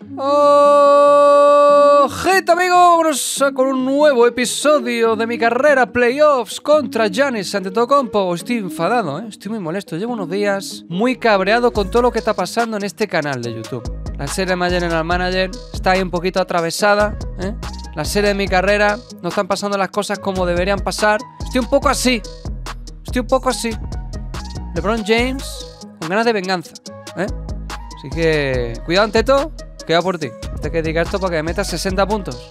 Ojeta, amigos, con un nuevo episodio de mi carrera playoffs contra Giannis Antetokounmpo. Estoy enfadado, estoy muy molesto. Llevo unos días muy cabreado con todo lo que está pasando en este canal de YouTube. La serie de My General Manager está ahí un poquito atravesada, La serie de mi carrera, no están pasando las cosas como deberían pasar. Estoy un poco así. LeBron James con ganas de venganza, Así que cuidado, Anteto. Que va por ti. Te que dedicar esto para que me metas 60 puntos,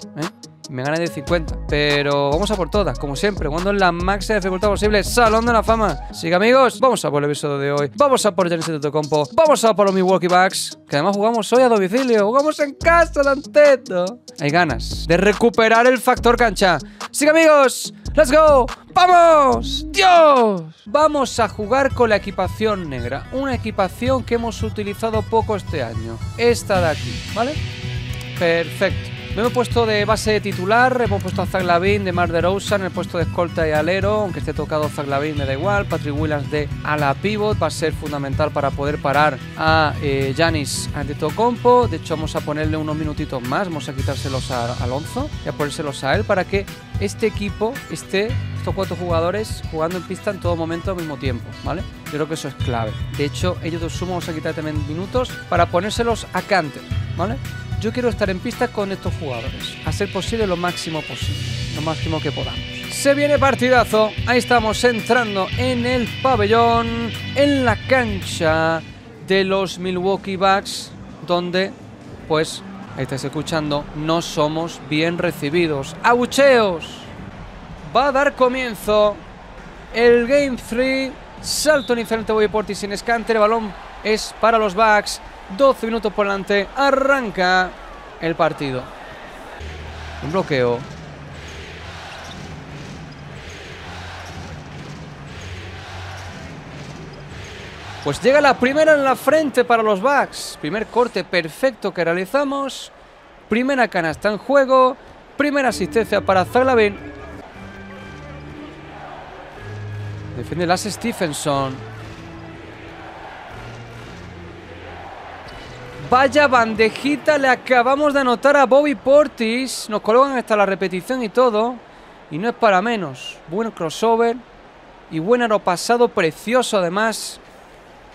y me gane de 50. Pero vamos a por todas, como siempre, cuando es la máxima dificultad posible. Salón de la fama. Así que, amigos, vamos a por el episodio de hoy. Vamos a por Giannis Antetokounmpo. Vamos a por los Milwaukee Bucks, que además jugamos hoy a domicilio. Jugamos en casa, Anteto. Hay ganas de recuperar el factor cancha. Así que, amigos, ¡let's go! ¡Vamos! ¡Dios! Vamos a jugar con la equipación negra. Una equipación que hemos utilizado poco este año. Esta de aquí, ¿vale? Perfecto. Me hemos puesto de base de titular. Hemos puesto a Zach LaVine de Mar de Rosa en el puesto de escolta y alero. Aunque esté tocado Zach LaVine, me da igual. Patrick Williams de ala pivot. Va a ser fundamental para poder parar a Giannis Antetokounmpo. De hecho, vamos a ponerle unos minutitos más. Vamos a quitárselos a Alonso y a ponérselos a él para que este equipo esté, estos cuatro jugadores, jugando en pista en todo momento al mismo tiempo, ¿vale? Yo creo que eso es clave. De hecho, ellos dos sumos vamos a quitar también minutos para ponérselos a Kanter, ¿vale? Yo quiero estar en pista con estos jugadores, a ser posible lo máximo posible, lo máximo que podamos. Se viene partidazo, ahí estamos entrando en el pabellón, en la cancha de los Milwaukee Bucks, donde, pues, ahí estáis escuchando, no somos bien recibidos. ¡Abucheos! Va a dar comienzo el Game 3, salto inicial de Bobby Portis sin Kanter, el balón es para los Bucks. 12 minutos por delante, arranca el partido. Un bloqueo. Pues llega la primera en la frente para los Bucks. Primer corte perfecto que realizamos. Primera canasta en juego. Primera asistencia para Zach LaVine. Defiende Lance Stephenson. Vaya bandejita le acabamos de anotar a Bobby Portis. Nos colocan hasta la repetición y todo. Y no es para menos. Buen crossover. Y buen aropasado precioso además.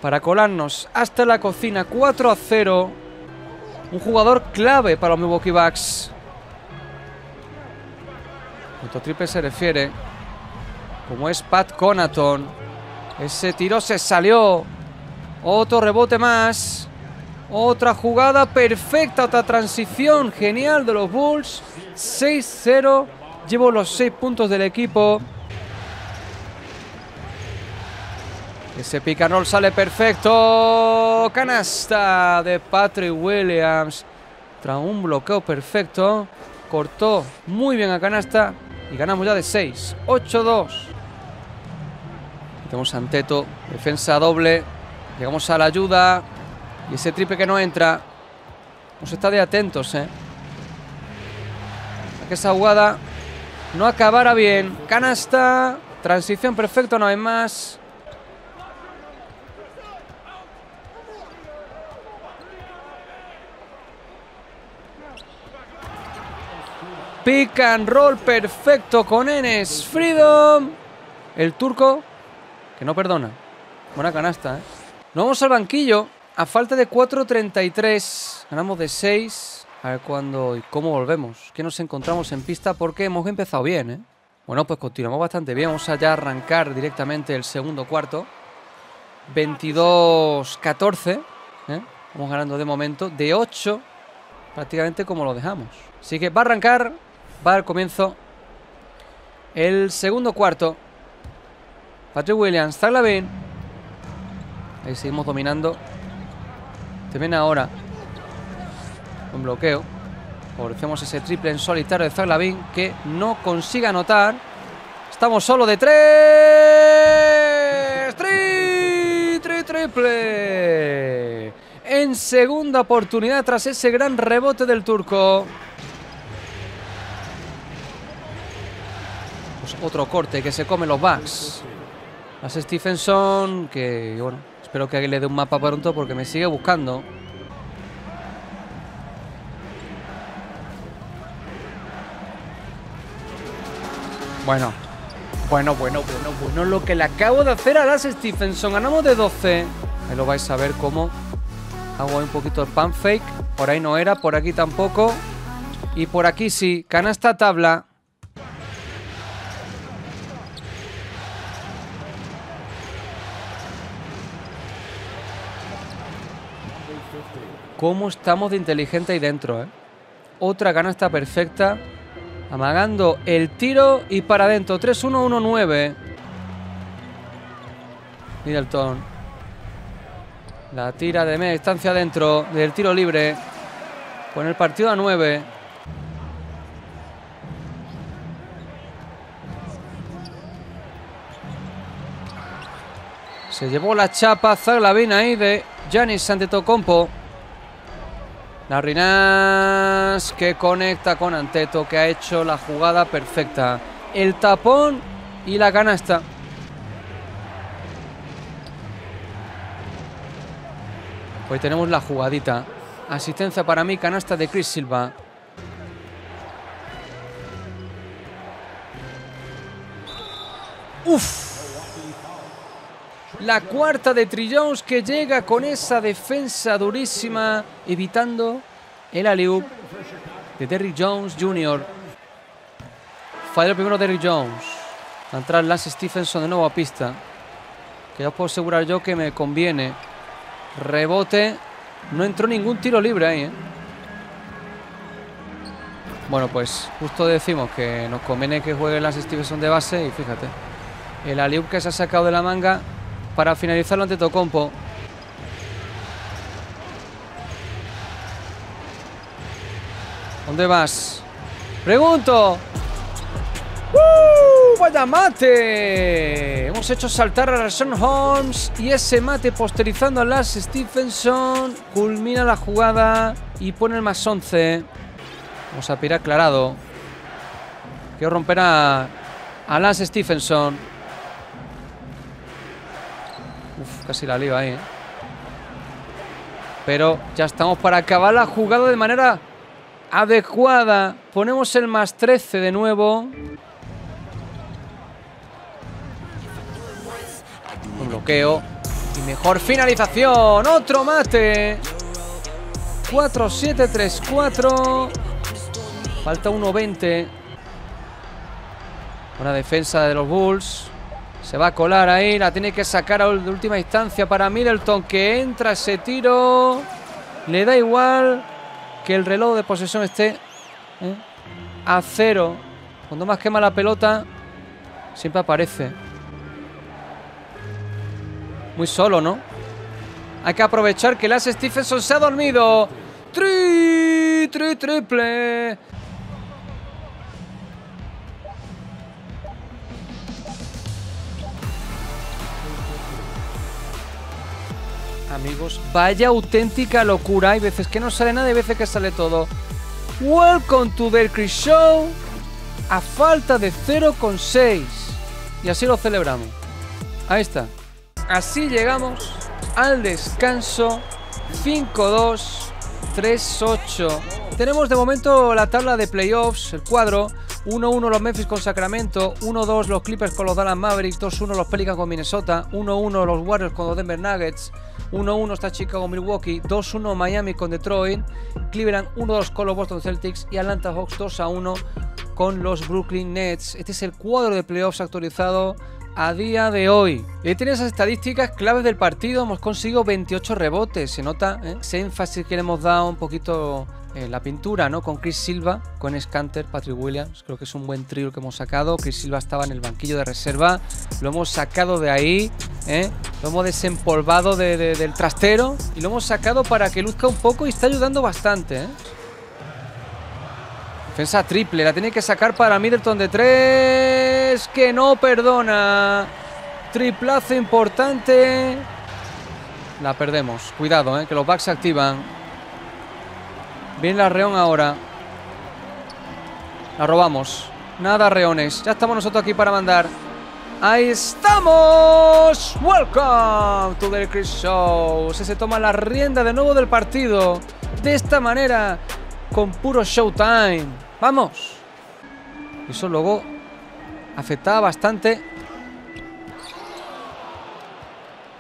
Para colarnos hasta la cocina. 4-0. Un jugador clave para los Milwaukee Bucks. Cuanto triple se refiere. Como es Pat Connaughton. Ese tiro se salió. Otro rebote más. Otra jugada perfecta, otra transición genial de los Bulls. 6-0, llevo los 6 puntos del equipo. Ese pick and roll sale perfecto. Canasta de Patrick Williams. Tras un bloqueo perfecto, cortó muy bien a canasta y ganamos ya de 6, 8-2. Tenemos a Anteto, defensa doble. Llegamos a la ayuda. Y ese triple que no entra. Vamos a estar de atentos, a que esa jugada no acabara bien. Canasta. Transición perfecta una vez más. Pick and roll perfecto con Enes Freedom. El turco que no perdona. Buena canasta, Nos vamos al banquillo. A falta de 4.33, ganamos de 6. A ver cuándo y cómo volvemos. Que nos encontramos en pista porque hemos empezado bien, Bueno, pues continuamos bastante bien. Vamos allá a arrancar directamente el segundo cuarto. 22-14. Vamos ganando de momento de 8, prácticamente como lo dejamos. Así que va a arrancar, va al comienzo el segundo cuarto. Patrick Williams, Zach LaVine. Ahí seguimos dominando. Se viene ahora un bloqueo. Favorecemos ese triple en solitario de Zach LaVine que no consigue anotar. Estamos solo de 3. Triple. En segunda oportunidad tras ese gran rebote del turco. Pues otro corte que se come los Bucks. Lance Stephenson que, bueno... Espero que alguien le dé un mapa pronto porque me sigue buscando. Bueno, lo que le acabo de hacer a Lars Stephenson. Ganamos de 12. Ahí lo vais a ver cómo hago un poquito el pan fake. Por ahí no era, por aquí tampoco. Y por aquí sí, canasta tabla. Cómo estamos de inteligente ahí dentro, ¿eh? Otra canasta perfecta. Amagando el tiro y para adentro. 3-1-1-9. Middleton. La tira de media distancia adentro del tiro libre. Con el partido a 9. Se llevó la chapa Zaglavin ahí de Giannis Antetokounmpo. Larry Nash que conecta con Anteto, que ha hecho la jugada perfecta. El tapón y la canasta. Pues tenemos la jugadita. Asistencia para mí, canasta de Chris Silva. ¡Uf! La cuarta de Trillones, que llega con esa defensa durísima, evitando el alley-oop de Derrick Jones Jr. Falla el primero Derrick Jones. Va a entrar Lance Stephenson de nuevo a pista, que ya os puedo asegurar yo que me conviene. Rebote. No entró ningún tiro libre ahí, ¿eh? Bueno, pues justo decimos que nos conviene que juegue Lance Stephenson de base. Y fíjate, el alley-oop que se ha sacado de la manga para finalizarlo ante Antetokounmpo. ¿Dónde vas? ¡Pregunto! ¡Vaya mate! Hemos hecho saltar a Rashawn Holmes y ese mate, posterizando a Lars Stephenson, culmina la jugada y pone el más 11. Vamos a pirar aclarado. Quiero romper a Lars Stephenson. Uf, casi la liga ahí, ¿eh? Pero ya estamos para acabar la jugada de manera adecuada. Ponemos el más 13 de nuevo. Un bloqueo. Y mejor finalización. Otro mate. 4-7-3-4. Falta 1-20. Buena defensa de los Bulls. Se va a colar ahí, la tiene que sacar a última instancia para Middleton, que entra ese tiro. Le da igual que el reloj de posesión esté a cero. Cuando más quema la pelota, siempre aparece. Muy solo, ¿no? Hay que aprovechar que Lars Stephenson se ha dormido. Triple. Amigos, vaya auténtica locura. Hay veces que no sale nada y veces que sale todo. Welcome to the Chris Show. A falta de 0,6. Y así lo celebramos. Ahí está. Así llegamos al descanso. 5-2, 3-8. Tenemos de momento la tabla de playoffs, el cuadro. 1-1 los Memphis con Sacramento, 1-2 los Clippers con los Dallas Mavericks, 2-1 los Pelicans con Minnesota, 1-1 los Warriors con los Denver Nuggets, 1-1 está Chicago Milwaukee, 2-1 Miami con Detroit, Cleveland 1-2 con los Boston Celtics y Atlanta Hawks 2-1 con los Brooklyn Nets. Este es el cuadro de playoffs actualizado a día de hoy. Y ahí tienes las estadísticas claves del partido. Hemos conseguido 28 rebotes, se nota, ¿eh? Ese énfasis que le hemos dado un poquito. La pintura, ¿no? Con Chris Silva, con Skanter, Patrick Williams. Creo que es un buen trío que hemos sacado. Chris Silva estaba en el banquillo de reserva. Lo hemos sacado de ahí, ¿eh? Lo hemos desempolvado del trastero y lo hemos sacado para que luzca un poco y está ayudando bastante, ¿eh? Defensa triple. La tiene que sacar para Middleton de 3. Que no perdona. Triplazo importante. La perdemos. Cuidado, ¿eh? Que los backs se activan. Viene la reón ahora. La robamos. Nada reones. Ya estamos nosotros aquí para mandar. ¡Ahí estamos! ¡Welcome to the Chris Show! Se toma la rienda de nuevo del partido. De esta manera. Con puro showtime. ¡Vamos! Eso luego afectaba bastante.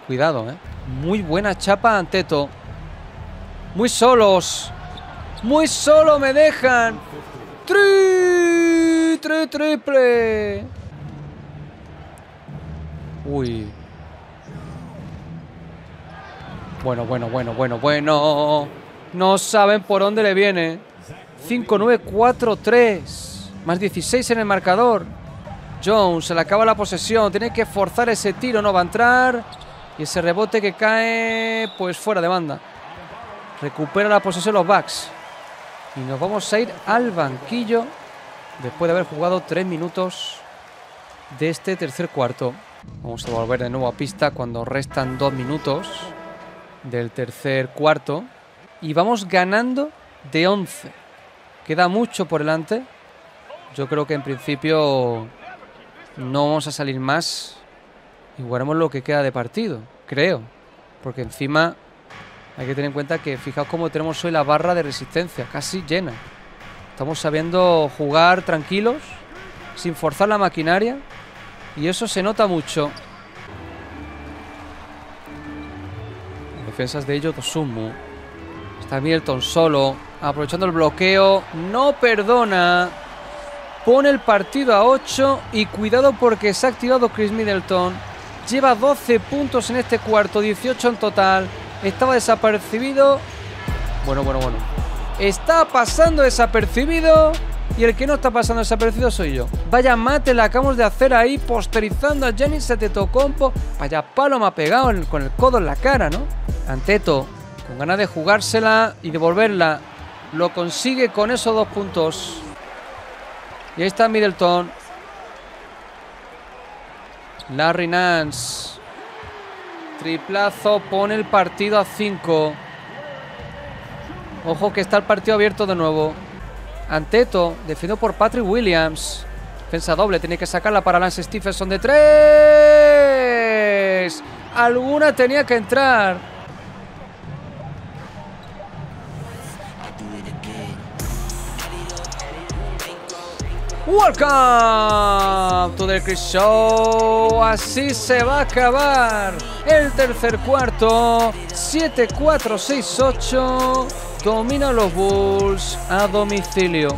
Cuidado, ¿eh? Muy buena chapa Anteto. Muy solos. Muy solo me dejan. Triple. Uy. Bueno. No saben por dónde le viene. 5-9-4-3. Más 16 en el marcador. Jones se le acaba la posesión. Tiene que forzar ese tiro. No va a entrar. Y ese rebote que cae, pues fuera de banda. Recupera la posesión los Bucks. Y nos vamos a ir al banquillo después de haber jugado 3 minutos de este tercer cuarto. Vamos a volver de nuevo a pista cuando restan 2 minutos del tercer cuarto y vamos ganando de 11. Queda mucho por delante. Yo creo que en principio no vamos a salir más y jugaremos lo que queda de partido, creo, porque encima hay que tener en cuenta que fijaos cómo tenemos hoy la barra de resistencia casi llena. Estamos sabiendo jugar tranquilos sin forzar la maquinaria y eso se nota mucho. Defensas de ellos, Tosumu. Está Milton solo, aprovechando el bloqueo. No perdona. Pone el partido a 8. Y cuidado porque se ha activado Chris Middleton. Lleva 12 puntos en este cuarto, 18 en total. Estaba desapercibido. Bueno. Está pasando desapercibido. Y el que no está pasando desapercibido soy yo. Vaya mate la acabamos de hacer ahí, posterizando a Giannis Antetokounmpo. Vaya palo me ha pegado con el codo en la cara, ¿no? Anteto, con ganas de jugársela y devolverla. Lo consigue con esos 2 puntos. Y ahí está Middleton. Larry Nance. Triplazo, pone el partido a 5. Ojo que está el partido abierto de nuevo. Anteto, defendido por Patrick Williams. Defensa doble, tiene que sacarla para Lance Stephenson de 3. Alguna tenía que entrar. Welcome to the Chris Show. Así se va a acabar el tercer cuarto. 7-4-6-8. Domina los Bulls a domicilio.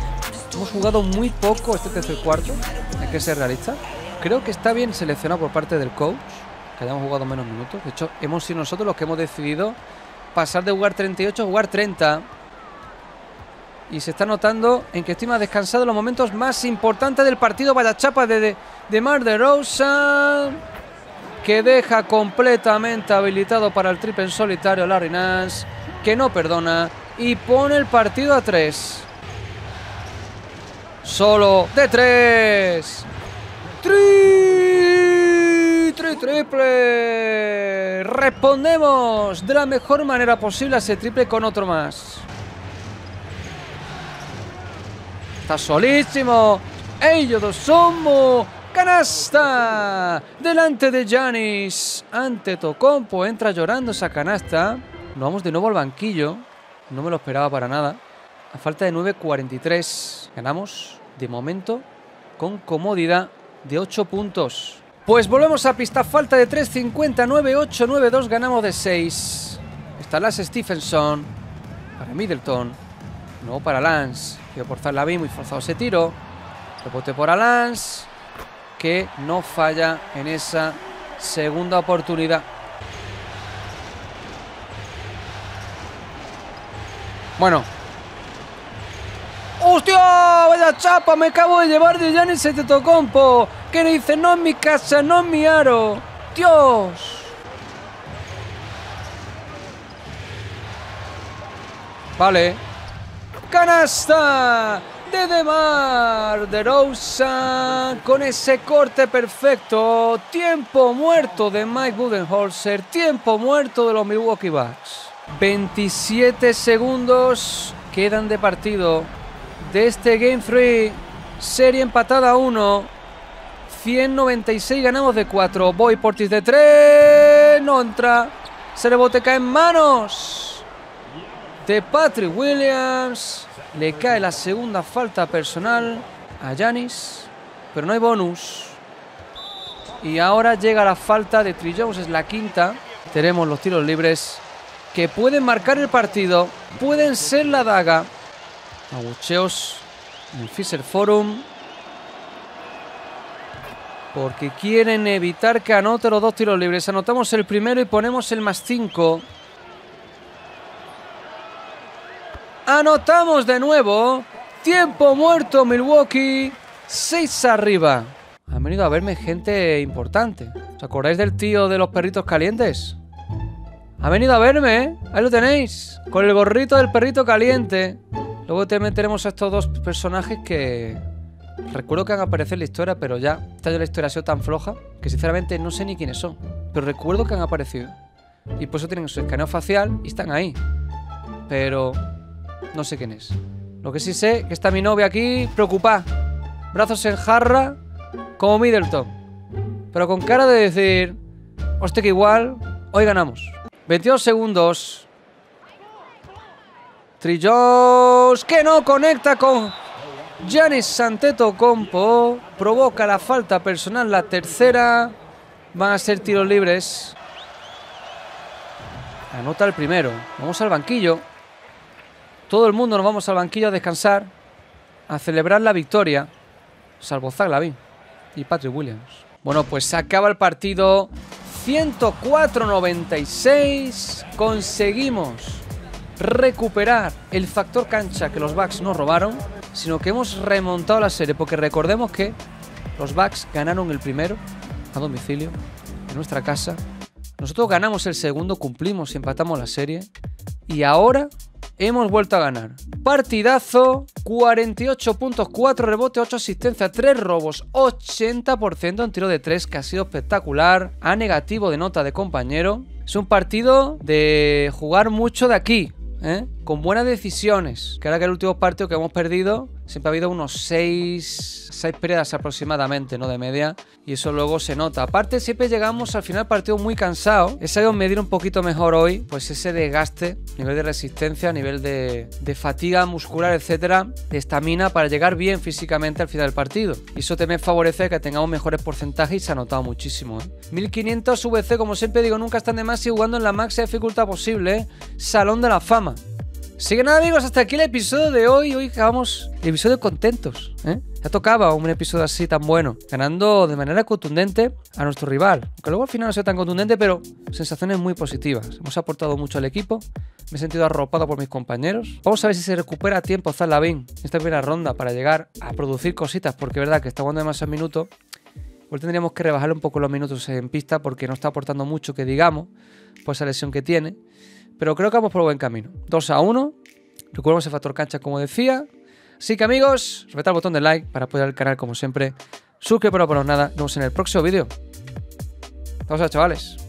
Hemos jugado muy poco este tercer cuarto. Hay que ser realista. Creo que está bien seleccionado por parte del coach que hayamos jugado menos minutos. De hecho, hemos sido nosotros los que hemos decidido pasar de jugar 38 a jugar 30. Y se está notando en que estoy más descansado en los momentos más importantes del partido. Vaya chapa de Mar de Rosa, que deja completamente habilitado para el triple en solitario Larry Nance, que no perdona y pone el partido a 3. Solo de 3. Triple. Respondemos de la mejor manera posible a ese triple con otro más. Está solísimo. Ellos dos somos. Canasta. Delante de Giannis Antetokounmpo. Entra llorando esa canasta. Nos vamos de nuevo al banquillo. No me lo esperaba para nada. A falta de 9:43. Ganamos, de momento, con comodidad de 8 puntos. Pues volvemos a pista. Falta de 3:59. 8-9-2. Ganamos de 6. Está Lance Stephenson. Para Middleton. No para Lance. Quiero forzar la BIM. Muy forzado ese tiro. Rebote por Lance, que no falla en esa segunda oportunidad. Bueno. ¡Hostia! ¡Vaya chapa! Me acabo de llevar de Giannis Antetokounmpo. Que le dice, no en mi casa, no en mi aro. ¡Dios! Vale. ¡Canasta! De DeMar DeRozan con ese corte perfecto. Tiempo muerto de Mike Budenholzer. Tiempo muerto de los Milwaukee Bucks. 27 segundos quedan de partido de este Game 3. Serie empatada a 1. 196 ganamos de 4. Boy Portis de 3. No entra. Se rebote, cae en manos de Patrick Williams. Le cae la segunda falta personal a Giannis. pero no hay bonus. Y ahora llega la falta de Tree Jones, es la quinta. Tenemos los tiros libres que pueden marcar el partido, pueden ser la daga. Abucheos en el Fisher Forum, porque quieren evitar que anote los dos tiros libres. Anotamos el primero y ponemos el +5. Anotamos de nuevo. Tiempo muerto Milwaukee. 6 arriba. Han venido a verme gente importante. ¿Os acordáis del tío de los perritos calientes? Ha venido a verme, ¿eh? Ahí lo tenéis. Con el gorrito del perrito caliente. Luego también tenemos a estos dos personajes que... recuerdo que van a aparecer en la historia, pero ya... esta la historia ha sido tan floja que sinceramente no sé ni quiénes son. Pero recuerdo que han aparecido. Y por eso tienen su escaneo facial y están ahí. Pero... no sé quién es. Lo que sí sé, que está mi novia aquí, preocupada. Brazos en jarra, como Middleton. Pero con cara de decir... hostia, que igual, hoy ganamos. 22 segundos. Tree Jones, que no conecta con... Giannis Antetokounmpo. Provoca la falta personal, la tercera. Van a ser tiros libres. Anota el primero. Vamos al banquillo. Todo el mundo nos vamos al banquillo a descansar, a celebrar la victoria, salvo Zaglavin y Patrick Williams. Bueno, pues se acaba el partido. 104-96. Conseguimos recuperar el factor cancha que los Bucks nos robaron, sino que hemos remontado la serie, porque recordemos que los Bucks ganaron el primero a domicilio, en nuestra casa. Nosotros ganamos el segundo, cumplimos y empatamos la serie. Y ahora... hemos vuelto a ganar. Partidazo, 48 puntos, 4 rebotes, 8 asistencias, 3 robos, 80% en tiro de 3, que ha sido espectacular. A negativo de nota de compañero. Es un partido de jugar mucho de aquí, ¿eh? Con buenas decisiones. Que ahora que el último partido que hemos perdido, siempre ha habido unos 6 pérdidas aproximadamente, ¿no? De media. Y eso luego se nota. Aparte, siempre llegamos al final del partido muy cansados. He sabido medir un poquito mejor hoy, pues ese desgaste, nivel de resistencia, nivel de fatiga muscular, etcétera, de estamina, para llegar bien físicamente al final del partido. Y eso también favorece que tengamos mejores porcentajes y se ha notado muchísimo, ¿eh? 1500 VC, como siempre digo, nunca están de más y jugando en la máxima dificultad posible, ¿eh? Salón de la fama. Así que nada, amigos, hasta aquí el episodio de hoy. Hoy acabamos el episodio contentos, ¿eh? Ya tocaba un episodio así tan bueno, ganando de manera contundente a nuestro rival. Aunque luego al final no sea tan contundente, pero sensaciones muy positivas. Hemos aportado mucho al equipo, me he sentido arropado por mis compañeros. Vamos a ver si se recupera a tiempo Zaglavin en esta primera ronda para llegar a producir cositas, porque es verdad que está jugando demasiados minutos. Hoy tendríamos que rebajar un poco los minutos en pista porque no está aportando mucho, que digamos, por esa lesión que tiene. Pero creo que vamos por buen camino. 2-1. Recuerden el factor cancha, como decía. Así que, amigos, apretad el botón de like para apoyar el canal, como siempre. Suscríbete para no perderos nada. Nos vemos en el próximo vídeo. Vamos a ver, chavales.